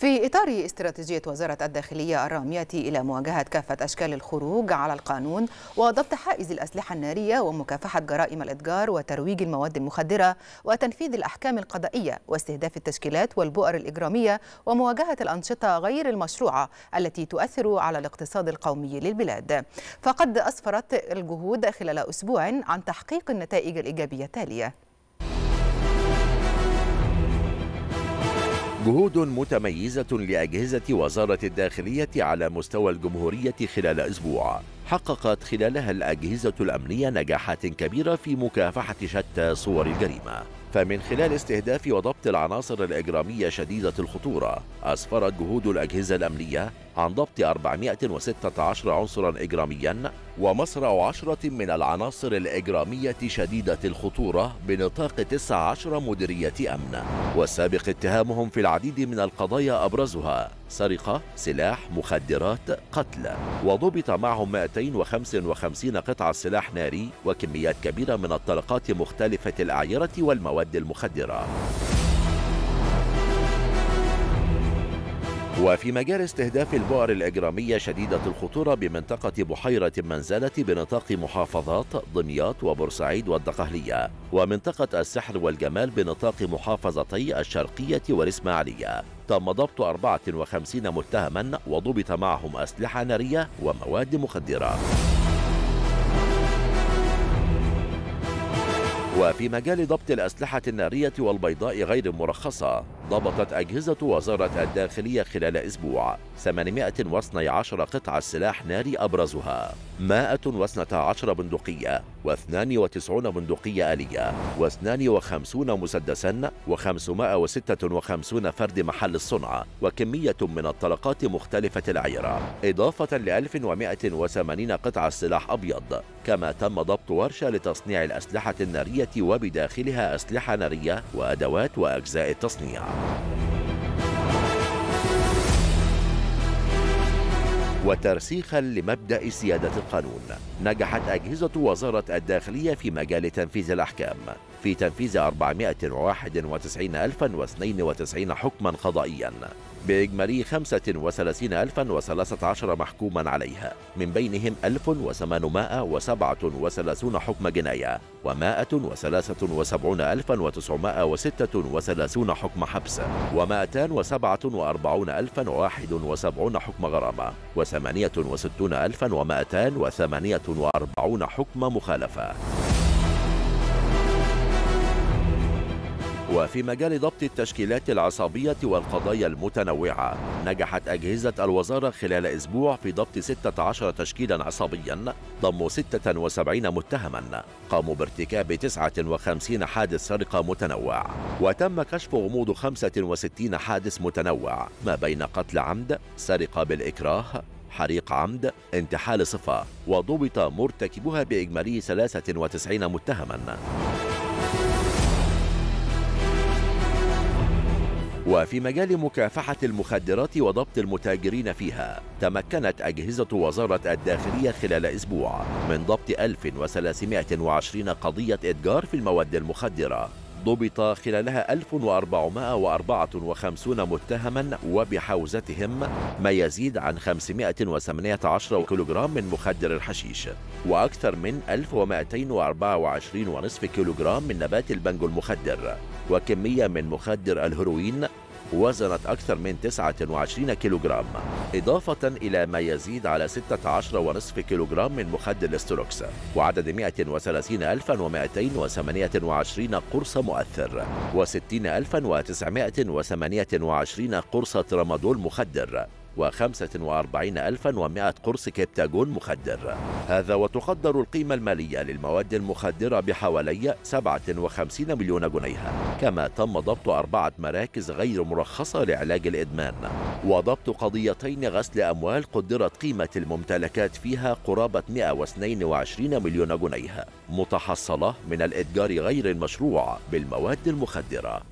في إطار استراتيجية وزارة الداخلية الرامية إلى مواجهة كافة أشكال الخروج على القانون وضبط حائز الأسلحة النارية ومكافحة جرائم الإتجار وترويج المواد المخدرة وتنفيذ الأحكام القضائية واستهداف التشكيلات والبؤر الإجرامية ومواجهة الأنشطة غير المشروعة التي تؤثر على الاقتصاد القومي للبلاد، فقد أسفرت الجهود خلال أسبوع عن تحقيق النتائج الإيجابية التالية. جهود متميزة لأجهزة وزارة الداخلية على مستوى الجمهورية خلال أسبوع، حققت خلالها الأجهزة الأمنية نجاحات كبيرة في مكافحة شتى صور الجريمة. فمن خلال استهداف وضبط العناصر الإجرامية شديدة الخطورة، أسفرت جهود الأجهزة الأمنية عن ضبط 416 عنصرا إجراميا ومصرع 10 من العناصر الإجرامية شديدة الخطورة بنطاق 19 مديرية أمن، والسابق اتهامهم في العديد من القضايا أبرزها سرقة، سلاح، مخدرات، قتل، وضبط معهم 255 قطعة سلاح ناري وكميات كبيرة من الطلقات مختلفة الأعيرة والمواد المخدرة. وفي مجال استهداف البؤر الإجرامية شديدة الخطورة بمنطقة بحيرة المنزلة بنطاق محافظات دمياط وبورسعيد والدقهلية، ومنطقة السحر والجمال بنطاق محافظتي الشرقية والإسماعيلية، تم ضبط 54 متهما وضبط معهم أسلحة نارية ومواد مخدرة. وفي مجال ضبط الأسلحة النارية والبيضاء غير المرخصة، ضبطت أجهزة وزارة الداخلية خلال أسبوع 812 قطعة سلاح ناري أبرزها 112 بندقية و92 بندقية آلية و52 مسدسا و556 فرد محل الصنع وكمية من الطلقات مختلفة العيرة، إضافة ل 1180 قطعة سلاح أبيض. كما تم ضبط ورشة لتصنيع الأسلحة النارية وبداخلها أسلحة نارية وأدوات وأجزاء التصنيع. وترسيخا لمبدأ سيادة القانون، نجحت أجهزة وزارة الداخلية في مجال تنفيذ الأحكام في تنفيذ 491,092 حكما قضائيا بإجمالي 35,013 محكوما عليها، من بينهم 1837 حكم جناية و173,936 حكم حبس و247,071 حكم غرامة و68,248 حكم مخالفة. وفي مجال ضبط التشكيلات العصابية والقضايا المتنوعة، نجحت أجهزة الوزارة خلال أسبوع في ضبط 16 تشكيلا عصابيا ضموا 76 متهما قاموا بارتكاب 59 حادث سرقة متنوع، وتم كشف غموض 65 حادث متنوع ما بين قتل عمد، سرقة بالإكراه، حريق عمد، انتحال صفة، وضبط مرتكبها بإجمالي 93 متهما. وفي مجال مكافحة المخدرات وضبط المتاجرين فيها، تمكنت أجهزة وزارة الداخلية خلال أسبوع من ضبط 1320 قضية إتجار في المواد المخدرة، ضبط خلالها 1454 متهما وبحوزتهم ما يزيد عن 518 كيلوغرام من مخدر الحشيش وأكثر من 1224.5 كيلوغرام من نبات البنجو المخدر وكمية من مخدر الهيروين وزنت أكثر من 29 كيلوغرام، إضافة إلى ما يزيد على 16.5 كيلوغرام من مخدر الاستروكس وعدد 130,228 قرصة مؤثر و60,928 قرصة ترامادول مخدر و45,100 قرص كبتاجون مخدر. هذا وتقدر القيمة المالية للمواد المخدرة بحوالي 57 مليون جنيه. كما تم ضبط 4 مراكز غير مرخصة لعلاج الإدمان وضبط قضيتين غسل أموال قدرت قيمة الممتلكات فيها قرابة 122 مليون جنيه متحصلة من الإتجار غير المشروع بالمواد المخدرة.